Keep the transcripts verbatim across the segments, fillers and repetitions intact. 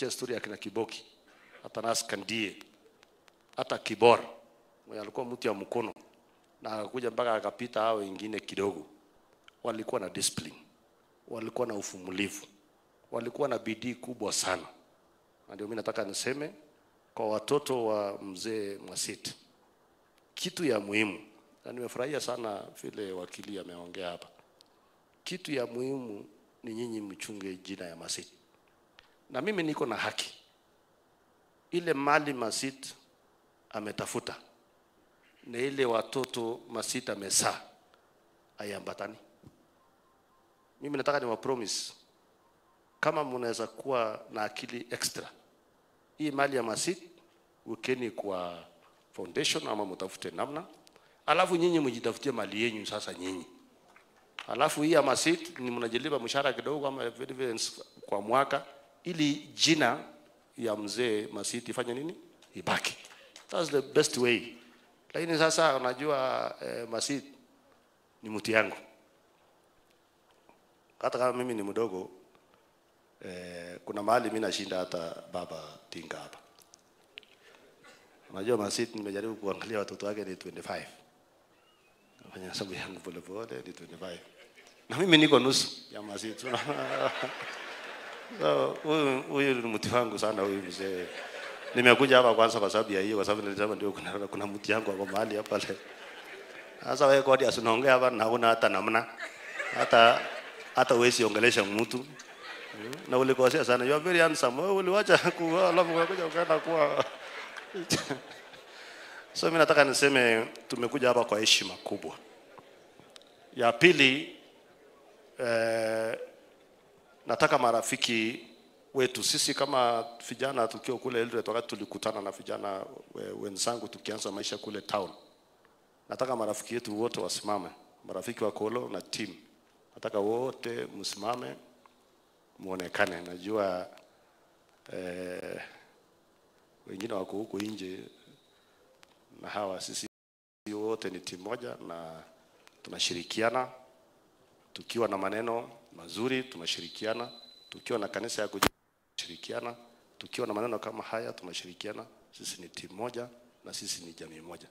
Msikia story ya kina Kiboki, hata Naskandie, hata Kibora mwenye alikuwa mtu ya mkono na akakuja mpaka akapita hao wengine kidogo. Walikuwa na discipline, walikuwa na uvumilivu, walikuwa na bidii kubwa sana. Na ndio mimi nataka niseme kwa watoto wa mzee Mwasiti kitu ya muhimu, na nimefurahia sana vile wakili ameongea hapa. Kitu ya muhimu ni nyinyi mchunge jina ya Masiti. Na mimi niko na haki. Ile mali Masiti ametafuta na ile watoto Masiti amesaa haiambatani. Mimi nataka niwa promise, kama mnaweza kuwa na akili extra, hii mali ya Masiti wekeni kwa foundation ama mtafute namna. Alafu nyinyi mjitafutie mali yenu sasa nyinyi. Alafu hii ya Masiti ni mnajilipa mshahara kidogo ama kwa mwaka ili jina ya mzee Masiti ifanye nini? Ibaki. That's the best way. Lakini sasa unajua eh, Masiti ni mtu yangu. Hata kama mimi ni mdogo, eh, kuna mahali mimi nashinda hata baba Tinga hapa. Unajua Masiti nimejaribu kuangalia watoto wake ni ishirini na tano. Nafanya sababu yangu pole pole ni ishirini na tano. Na mimi niko nusu ya Masiti. So, huyu huyu ni mtu wangu sana huyu mzee. Nimekuja hapa kwanza kwa sababu ya hiyo, kwa sababu nilisema ndio kuna kuna mtu yangu hapa mahali hapa pale. Sasa wewe kodi asinaongea hapa na huna hata namna. Hata hata uwezi ongelesha mtu. Na ulikosea sana. You are very handsome. Wewe uliacha kuwa alafu unakuja ukaenda kuwa. So mimi nataka niseme tumekuja hapa kwa heshima kubwa. Ya pili, eh, nataka marafiki wetu sisi kama vijana tukio kule Eldoret, wakati tulikutana na vijana wenzangu tukianza maisha kule town. Nataka marafiki wetu wote wasimame, marafiki wa Kolo na team. Nataka wote msimame muonekane. Najua eh, wengine wako huko nje na hawa sisi wote ni timu moja na tunashirikiana. Tukiwa na maneno mazuri tunashirikiana, tukiwa na kanisa ya kushirikiana, tukiwa na maneno kama haya tunashirikiana. Sisi ni timu moja na sisi ni jamii moja.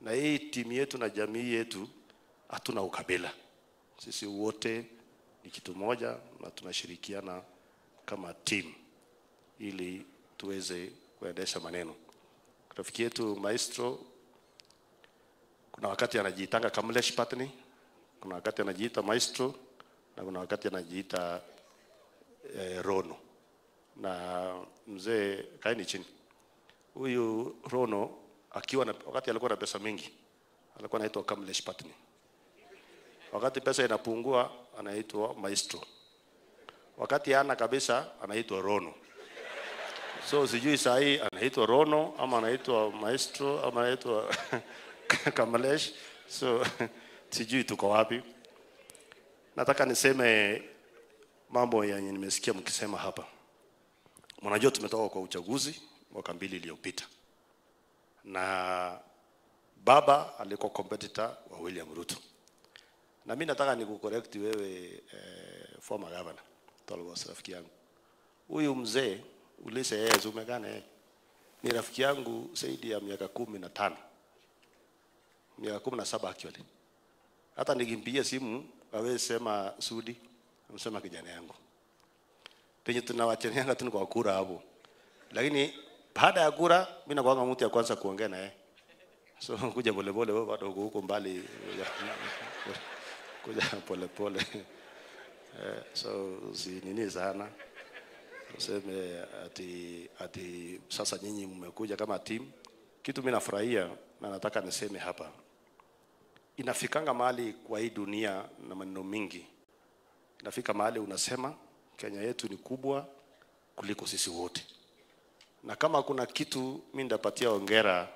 Na hii timu yetu na jamii yetu hatuna ukabila. Sisi wote ni kitu moja na tunashirikiana kama timu ili tuweze kuendesha maneno. Rafiki yetu Maestro kuna wakati anajiita Kamlesh Patney, kuna wakati anajiita Maestro na kuna wakati anajiita eh, Rono. Na mzee kaini chini. Huyu Rono akiwa na, wakati alikuwa na pesa mingi alikuwa anaitwa Kamlesh Patney. Wakati pesa inapungua anaitwa Maestro. Wakati hana kabisa anaitwa Rono. So sijui saa hii anaitwa Rono ama anaitwa Maestro ama anaitwa Kamlesh. So sijui tuko wapi. Nataka niseme mambo yenye nimesikia mkisema hapa. Mnajua tumetoka kwa uchaguzi mwaka mbili iliyopita. Na baba alikuwa competitor wa William Ruto. Na mimi nataka nikucorrect wewe eh, former governor. Tolgosa rafiki yangu. Huyu mzee ulise yeye zumegane ni rafiki yangu zaidi ya miaka kumi na tano. Miaka kumi na saba actually. Hata nikimpigia simu awe sema Sudi, amsema kijana yangu. Penye tunawachanyanga tuni kwa kura hapo. Lakini baada ya kura mimi nakuanga mtu ya kwanza kuongea naye. So kuja pole pole wewe bado huko mbali. Kuja pole pole. So si nini sana. Tuseme ati ati sasa nyinyi mmekuja kama team. Kitu mimi nafurahia na nataka niseme hapa, inafikanga mahali kwa hii dunia na maneno mingi. Inafika mahali unasema Kenya yetu ni kubwa kuliko sisi wote. Na kama kuna kitu mimi ndapatia hongera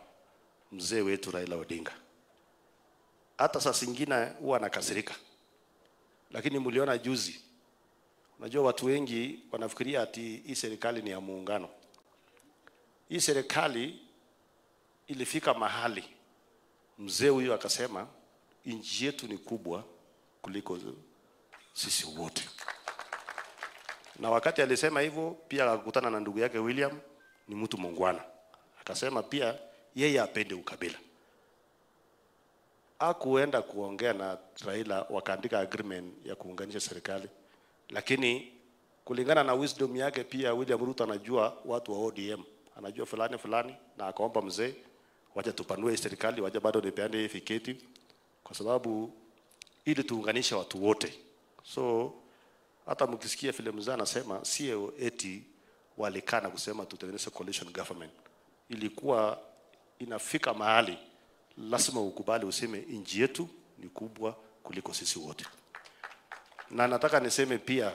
mzee wetu Raila Odinga. Hata saa zingine huwa anakasirika. Lakini mliona juzi. Unajua watu wengi wanafikiria ati hii serikali ni ya muungano. Hii serikali ilifika mahali mzee huyu akasema nchi yetu ni kubwa kuliko sisi wote. Na wakati alisema hivyo pia akakutana na ndugu yake William, ni mtu mungwana. Akasema pia yeye apende ukabila. Hakuenda kuongea na Raila, wakaandika agreement ya kuunganisha serikali. Lakini kulingana na wisdom yake pia William Ruto anajua watu wa O D M, anajua fulani fulani, na akaomba mzee waje tupanue serikali, waje bado nipeane fiketi kwa sababu ili tuunganishe watu wote. So hata mkisikia filamu za anasema C E O eti walikana kusema tutengeneze coalition government, ilikuwa inafika mahali lazima ukubali useme nchi yetu ni kubwa kuliko sisi wote. Na nataka niseme pia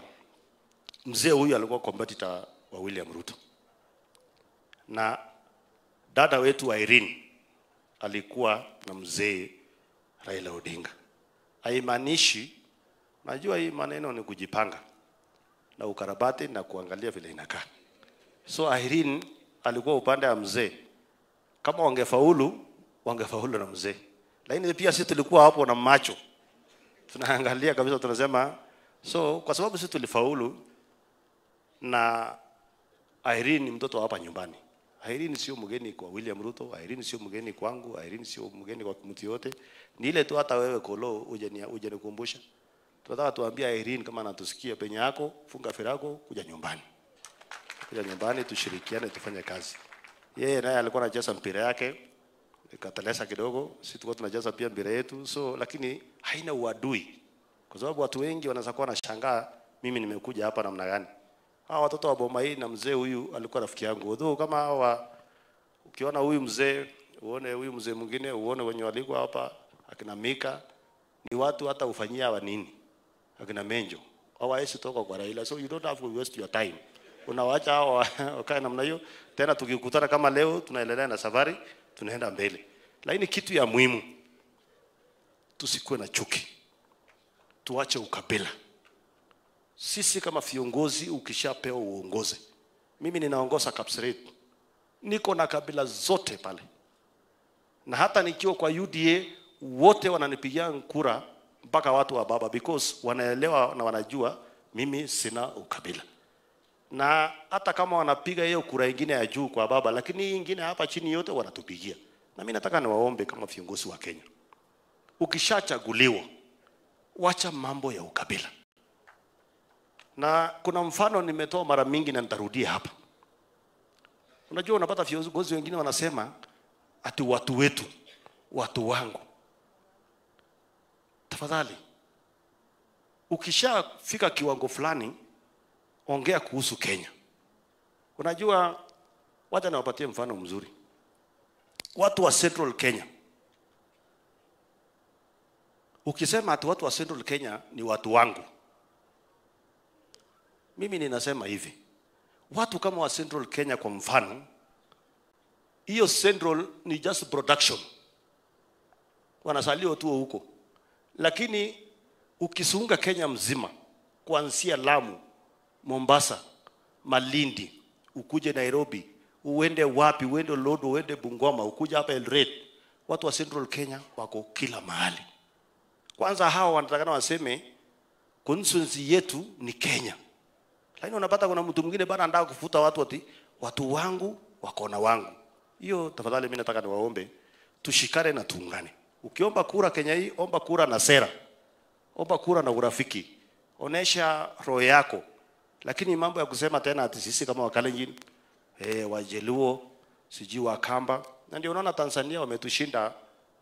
mzee huyu alikuwa competitor wa William Ruto. Na dada wetu wa Irene alikuwa na mzee Raila Odinga. Haimanishi, najua hii maneno ni kujipanga na ukarabati na kuangalia vile inakaa. So Irene alikuwa upande wa mzee. Kama wangefaulu, wangefaulu na mzee. Lakini pia sisi tulikuwa hapo na macho. Tunaangalia kabisa tunasema, so kwa sababu sisi tulifaulu na Irene ni mtoto hapa nyumbani. Irene sio mgeni kwa William Ruto, Irene sio mgeni kwangu, Irene sio mgeni kwa mtu yote. Ni ile tu hata wewe kolo uje uje nikumbusha. Tunataka tuambia Irene kama anatusikia penye yako, funga firako, kuja nyumbani. Kuja nyumbani tushirikiane tufanye kazi. Yeye naye alikuwa anacheza mpira yake, ikatalesa kidogo, sisi tulikuwa tunacheza pia mpira yetu. So lakini haina uadui. Kwa sababu watu wengi wanaweza kuwa wanashangaa mimi nimekuja hapa namna gani. Hawa watoto wa boma hii na mzee huyu alikuwa rafiki yangu. Odho kama hawa, ukiona huyu mzee, uone huyu mzee mwingine, uone wenye walikuwa hapa akina Mika, ni watu hata ufanyia wa nini? Akina Menjo. Hawa hisi toka kwa Raila. So you don't have to waste your time. Unawaacha hawa wakae namna hiyo. Tena tukikutana kama leo tunaendelea na safari, tunaenda mbele. Lakini kitu ya muhimu, tusikue na chuki. Tuache ukabila. Sisi kama viongozi ukishapewa uongoze. Mimi ninaongoza Kapseret. Niko na kabila zote pale. Na hata nikiwa kwa U D A wote wananipigia kura mpaka watu wa baba, because wanaelewa na wanajua mimi sina ukabila. Na hata kama wanapiga hiyo kura nyingine ya juu kwa baba, lakini nyingine hapa chini yote wanatupigia. Na mimi nataka niwaombe kama viongozi wa Kenya, ukishachaguliwa wacha mambo ya ukabila. Na kuna mfano nimetoa mara mingi na nitarudia hapa. Unajua unapata viongozi wengine wanasema ati watu wetu, watu wangu. Tafadhali, ukishafika kiwango fulani, ongea kuhusu Kenya. Unajua, wacha niwapatie mfano mzuri. Watu wa Central Kenya. Ukisema ati watu wa Central Kenya ni watu wangu, mimi ninasema hivi, watu kama wa Central Kenya kwa mfano, hiyo Central ni just production. Wanasalio tu huko. Lakini ukisunga Kenya mzima, kuanzia Lamu, Mombasa, Malindi, ukuje Nairobi, uende wapi, uende Lodwar, uende Bungoma, ukuje hapa Eldoret, watu wa Central Kenya wako kila mahali. Kwanza hao wanatakana waseme kunsunzi yetu ni Kenya. Lakini unapata kuna mtu mwingine bana anataka kufuta watu ati watu wangu wako na wangu. Hiyo tafadhali mimi nataka niwaombe tushikane na tuungane. Ukiomba kura Kenya hii, omba kura na sera. Omba kura na urafiki. Onesha roho yako. Lakini mambo ya kusema tena ati sisi kama Wakalenjin, eh Wajeluo, siji Wakamba, na ndio unaona Tanzania wametushinda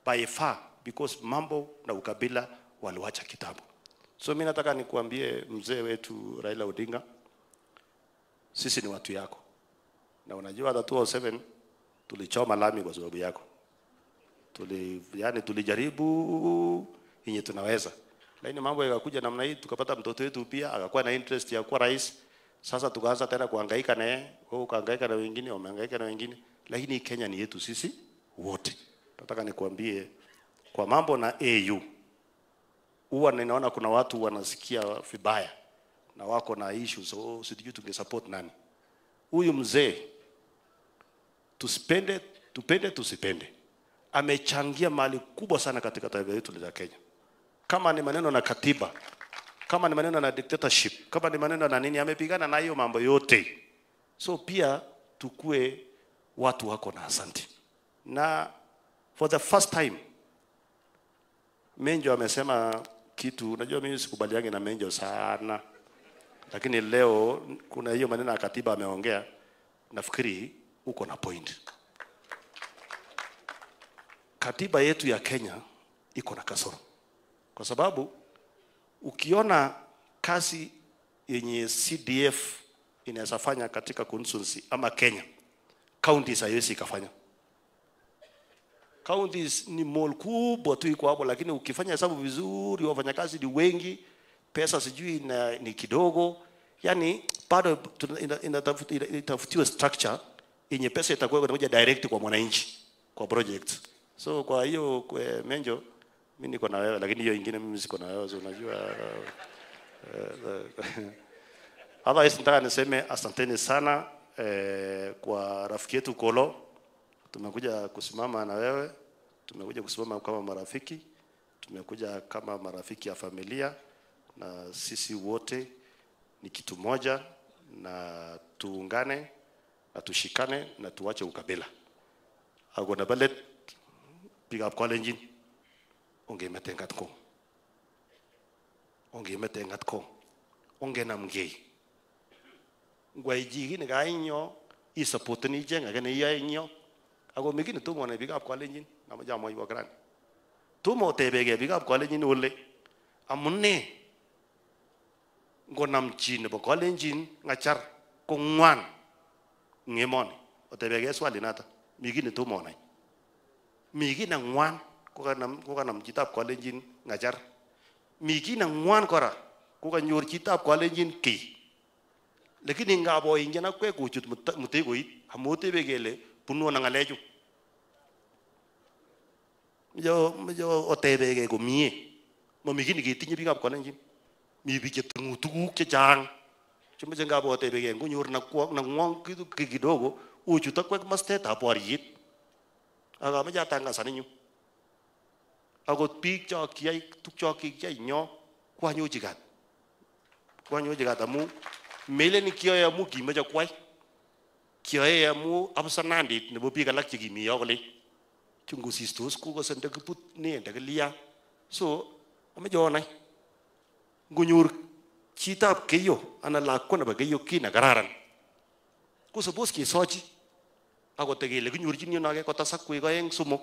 by far because mambo na ukabila waliacha kitabu. So mimi nataka nikuambie mzee wetu Raila Odinga, sisi ni watu yako. Na unajua hata two oh seven tulichoma lami kwa sababu yako. Tuli yani tulijaribu yenye tunaweza. Lakini mambo yakakuja namna hii, tukapata mtoto wetu pia akakuwa na interest ya kuwa rais. Sasa tukaanza tena kuhangaika na yeye, wao kahangaika na wengine, wamehangaika na wengine. Lakini Kenya ni yetu sisi wote. Nataka nikuambie kwa mambo na A U. Huwa ninaona kuna watu wanasikia vibaya na wako na issues, so sijui tungesupport nani. Huyu mzee tusipende tupende tusipende amechangia mali kubwa sana katika taifa letu la Kenya. Kama ni maneno na katiba, Kama ni maneno na dictatorship, kama ni maneno na nini, amepigana na hiyo mambo yote. So pia tukue watu wako na asante. Na for the first time Menjo amesema kitu, unajua mimi sikubaliangi na Menjo sana. Lakini leo kuna hiyo maneno ya katiba ameongea, nafikiri uko na point. Katiba yetu ya Kenya iko na kasoro. Kwa sababu ukiona kazi yenye C D F inaweza fanya katika constituency ama Kenya, counties haiwezi kufanya. Counties ni mall kubwa tu iko hapo, lakini ukifanya hesabu vizuri, wafanyakazi ni wengi, pesa sijui na, ni kidogo. Yani bado inatafutiwa structure yenye pesa itakuwa moja direct kwa mwananchi kwa project. So kwa hiyo Menjo, mimi niko na wewe, lakini hiyo nyingine mimi siko na wewe, unajua. Hapa sitaka niseme asanteni sana eh, kwa rafiki yetu Kolo. Tumekuja kusimama na wewe, tumekuja kusimama kama marafiki, tumekuja kama marafiki ya familia, na sisi wote ni kitu moja, na tuungane na tushikane na tuache ukabila. I'm gonna ballet, pick up call engine. Onge metengatko, onge metengatko, onge namgei. Guaiji ni gainyo, isapote ni jenga gani yainyo. Ago miki ni tumo na biga upkwale njini, na maja mwa iwa grani. Tumo tebege biga upkwale njini ule, amune, ngo namchini upkwale njini, ngachar, kongwan, ngemoni, otebege swali nata, miki ni tumo na. Miki na ngwan, kuka nam, kuka namchita upkwale njini, ngachar. Miki na ngwan kora, kuka nyurchita upkwale njini ki. Lakini ngabo injana kwe kuchut mutegoi, hamotebegele, puno na ngaleju, mjo mjo otebege gumie, mamiki ni kiti ni biga bkona njin, mi biga tungu tungu kechang, cuma jenga bo otebege ngu nyur nak kuang nak nguang kitu kikidogo, ujuta kuek mas te tapuarijit, agama jatanga sani nyu, agot pik cakiai tuk cakiai nyo, kuanyu jigat, kuanyu jigatamu, meleni kia ya mu gima jakuai. Kiae amu absanandit nebopi galak cegi miya kali, cunggu sistus kuga sendak put ni sendak liya, so ame jawanai, gunyur cita keyo, anak laku naba keyo kini negararan, ku sebos kini soji, aku tegel gunyur jiniu naga kota sakui gayeng sumok,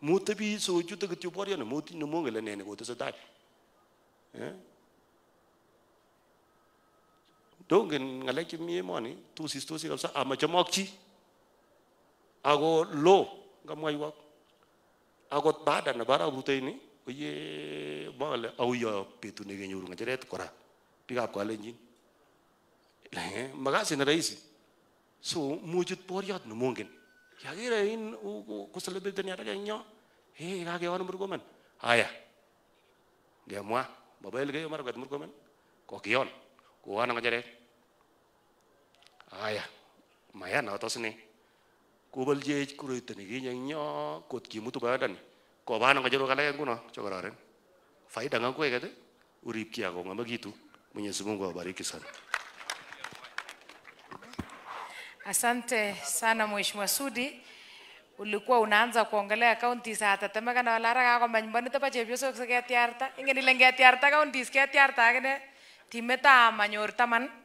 mutebi soju tegitu parian, muti numong elane nego tu sedai. Dongen ngalaki mimi mani tu sisto si kabisa amajamakchi, ago low kamu ayu aku, ago badan nabara buta ini, kuye malah awuya petu negi nyuruh ngajaret kora, pika aku alenjin, leh magasi naraisi, so mujud poriat numungin, yagira in uko kusalibet ni ada kanya, hei kaki orang berkomen, ayah, dia mua, bapa elgai orang berkomen, kokion. Kuwa nak jadi, ayah, maya nak atas ni, kubel je kuru itu ni gininya, kod kimu tu badan, kau bawa nak jadi orang lain guna, cakararan, faham dengan aku ya kata, urip kia kau nggak begitu, menyesumung kau balik kesan. Asante sana Mheshimiwa Sudi, ulikuwa unaanza kuongelea kaunti za hata temeka na walara kau manjbanu tu paje biasa kau sekiat tiarta, ingin dilengat tiarta kaunti sekiat tiarta kene. Timeta manyor taman